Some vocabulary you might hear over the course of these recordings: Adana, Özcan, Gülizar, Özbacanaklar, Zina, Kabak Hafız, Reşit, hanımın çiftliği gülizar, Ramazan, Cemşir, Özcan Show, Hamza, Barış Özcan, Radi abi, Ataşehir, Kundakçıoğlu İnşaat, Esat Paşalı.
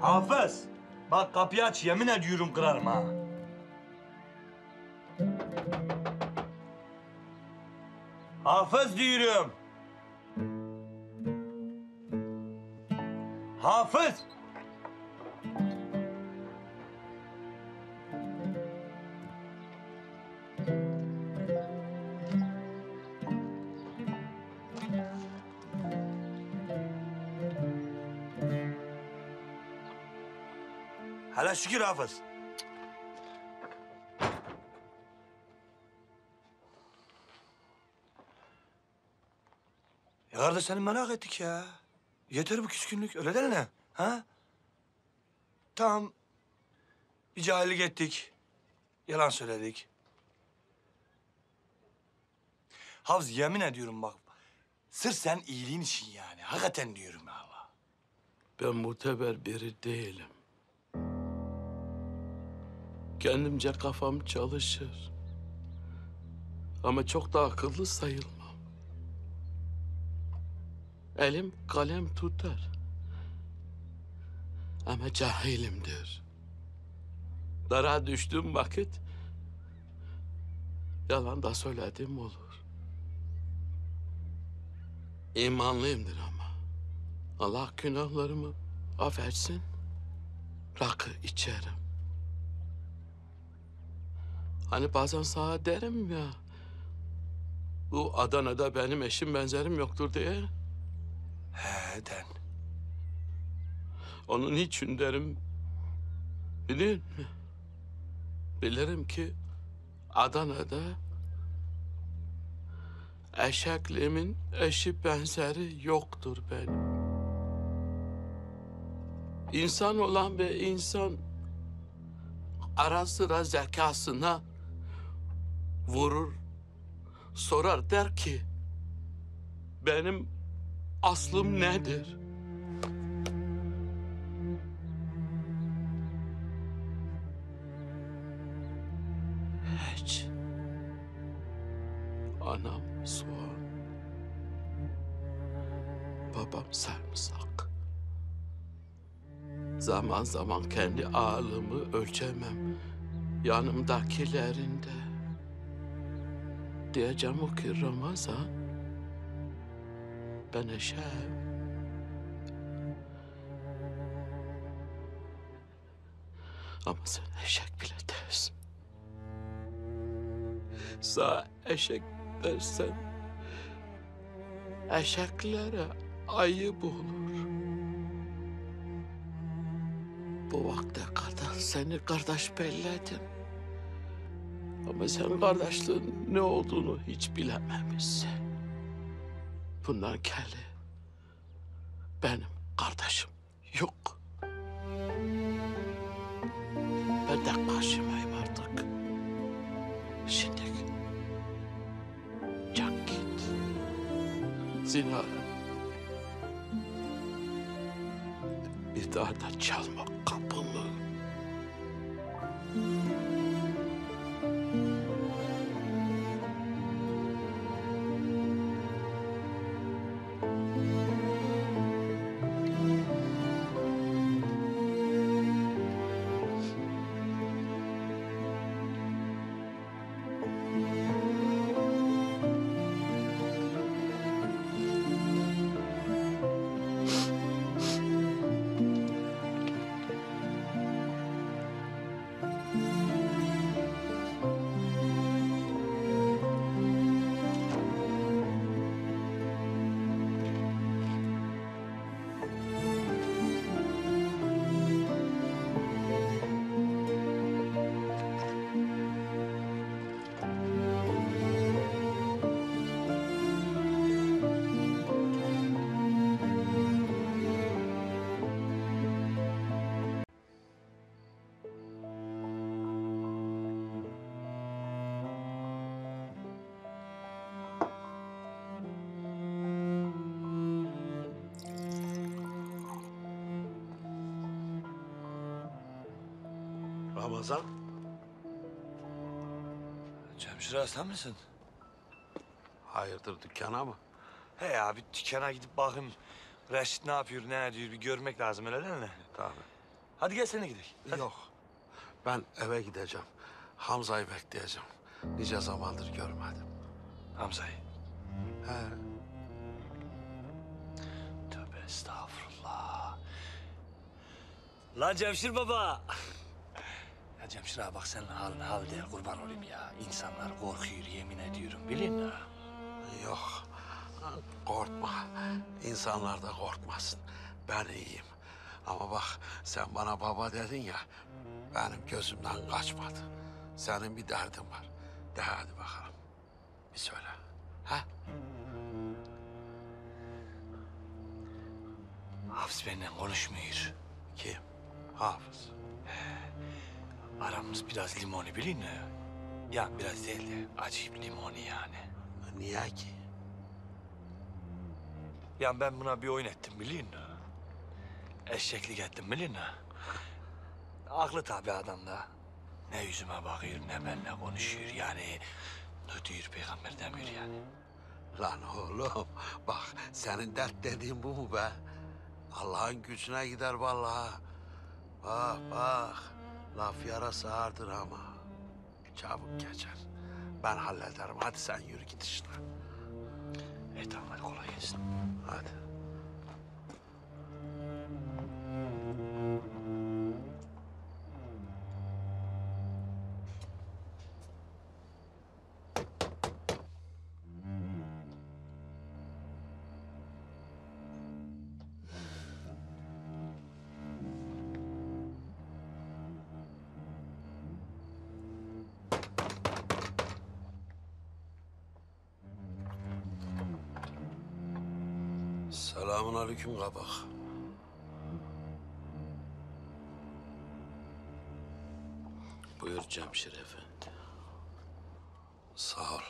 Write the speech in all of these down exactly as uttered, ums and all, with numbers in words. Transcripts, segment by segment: Hafız, bak kapıyı aç, yemin ediyorum kırarım ha. Hafız diyorum. Hafız. Hele şükür Hafız. Ya kardeş seni merak ettik ya. Yeter bu küskünlük, öyle değil mi? Ha? Tamam, bir cahillik ettik, yalan söyledik. Hafız yemin ediyorum bak, sırf sen iyiliğin için yani, hakikaten diyorum Allah. Ben muteber biri değilim. Kendimce kafam çalışır. Ama çok da akıllı sayılmam. Elim kalem tutar. Ama cahilimdir. Dara düştüğüm vakit yalan da söylediğim olur. İmanlıyımdır ama. Allah günahlarımı affetsin. Rakı içerim. Hani bazen sağa derim ya, bu Adana'da benim eşim benzerim yoktur diye. He, den. Onun için derim, bilin mi? Bilirim ki Adana'da eşekliğimin eşi benzeri yoktur benim. İnsan olan ve insan ara sıra zekasına vurur, sorar, der ki benim aslım nedir? Hiç. Anam soğan, babam sarımsak. Zaman zaman kendi ağırlığımı ölçemem yanımdakilerinde. Diyeceğim o ki Ramazan, ben eşeğim. Ama sen eşek bile dersin. Sağ eşek dersen, eşeklere ayıp olur. Bu vakte kadar seni kardeş belledim. Ama sen kardeşliğin ne olduğunu hiç bilememişsin. Bundan keli benim kardeşim yok. Ben de karşımayım artık. Şimdi çak git. Zina. Bir daha da çalma kapımı. Thank you. Ramazan. Cemşir ağa sen misin? Hayırdır, dükkana mı? He ya, bir dükkana gidip bakayım. Reşit ne yapıyor, ne ediyor bir görmek lazım, öyle değil mi? Tabii. Hadi gel seninle gidelim. Yok, ben eve gideceğim. Hamza'yı bekleyeceğim. Nice zamandır görmedim. Hamza'yı? He. Tövbe estağfurullah. Lan Cemşir baba! Ya Cemşir ağa bak senin haline hal değil, kurban olayım ya. İnsanlar korkuyor, yemin ediyorum. Bilin mi? Yok, korkma. İnsanlar da korkmasın. Ben iyiyim. Ama bak, sen bana baba dedin ya, benim gözümden kaçmadı. Senin bir derdin var. De hadi bakalım. Bir söyle. Ha? Hafız benimle konuşmuyor. Kim? Hafız. He. Aramız biraz limoni, bilin mi? Ya biraz değil de acayip limoni yani. Niye ki? Ya ben buna bir oyun ettim, bilin mi? Eşeklik ettim, bilin mi? Aklı tabii adamda. Ne yüzüme bakıyor, ne benimle konuşuyor yani. Ne diyor, peygamber demiyor yani. Lan oğlum, bak senin dert dediğin bu mu be? Allah'ın gücüne gider vallahi. Bak bak, laf yarası ağırdır ama. Çabuk geçer. Ben hallederim, hadi sen yürü git işine. E tamam, hadi kolay gelsin. Hadi. Selamun aleyküm Kabak. Buyur Cemşir efendi. Sağ ol.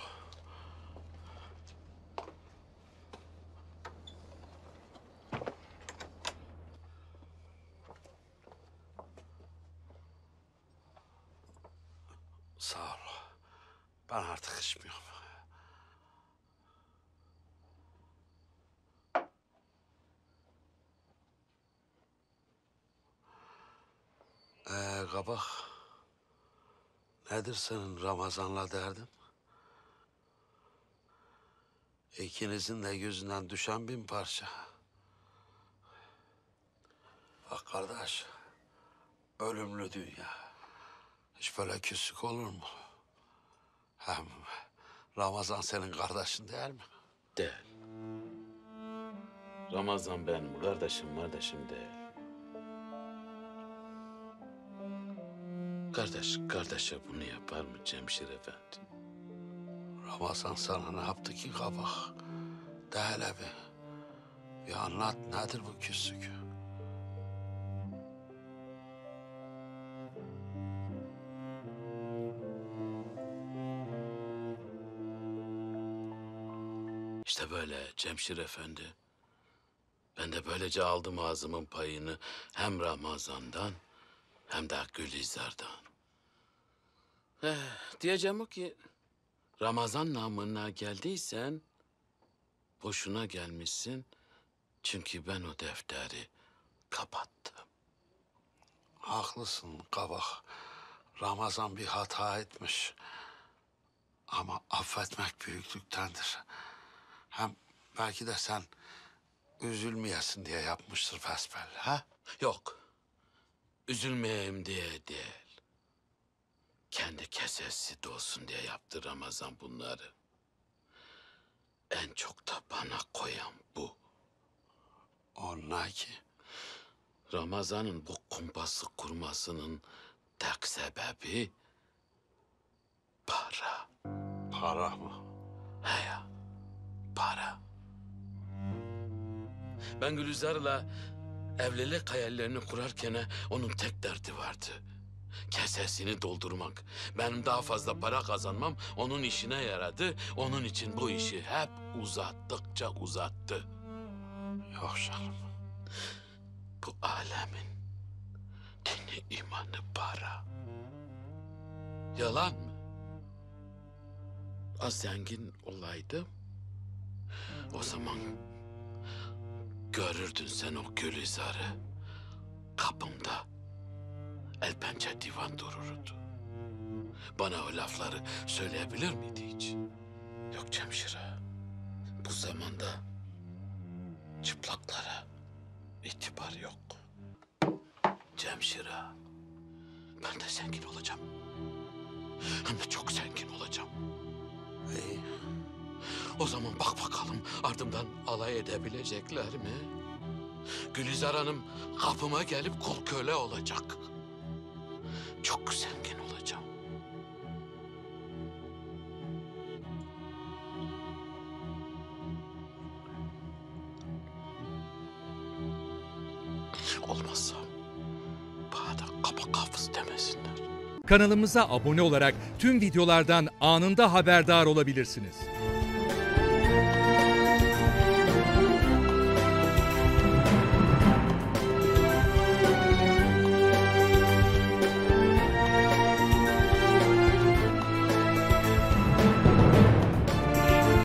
Sağ ol. Ben artık içmiyorum. Ee, Kabak, nedir senin Ramazan'la derdin? İkinizin de yüzünden düşen bin parça. Bak kardeş, ölümlü dünya. Hiç böyle küslük olur mu? Hem Ramazan senin kardeşin değil mi? Değil. Ramazan benim kardeşim, kardeşim değil. Kardeş, kardeşe bunu yapar mı Cemşir efendi? Ramazan sana ne yaptı ki Kabak? De hele bir. Bir anlat, nedir bu küslük? İşte böyle Cemşir efendi. Ben de böylece aldım ağzımın payını hem Ramazan'dan hem de Gülizar'dan. Eh, diyeceğim o ki, Ramazan namına geldiysen boşuna gelmişsin. Çünkü ben o defteri kapattım. Haklısın Kabak. Ramazan bir hata etmiş. Ama affetmek büyüklüktendir. Hem belki de sen üzülmeyesin diye yapmıştır fesbel, ha? Yok. Üzülmeyeyim diye değil. Kendi kesesi dolsun diye yaptı Ramazan bunları. En çok da bana koyan bu. Onlar ki Ramazan'ın bu kumpası kurmasının tek sebebi para. Para mı? He ya, para. Ben Gülizar'la evlilik hayallerini kurarken onun tek derdi vardı. Kesesini doldurmak. Benim daha fazla para kazanmam onun işine yaradı. Onun için bu işi hep uzattıkça uzattı. Yok canım. Bu alemin dini, imanı para. Yalan mı? Az zengin olaydı, o zaman görürdün sen o Gülizar'ı kapımda. El pençe divan dururdu. Bana o lafları söyleyebilir miydi hiç? Yok Cemşir'e, bu zamanda çıplaklara itibar yok. Cemşir'e, ben de zengin olacağım. Hem de çok zengin olacağım. İyi. O zaman bak bakalım ardımdan alay edebilecekler mi? Gülizar Hanım kapıma gelip kul köle olacak. Çok zengin olacağım. Olmazsa bana da Kabak Hafız demesinler. Kanalımıza abone olarak tüm videolardan anında haberdar olabilirsiniz.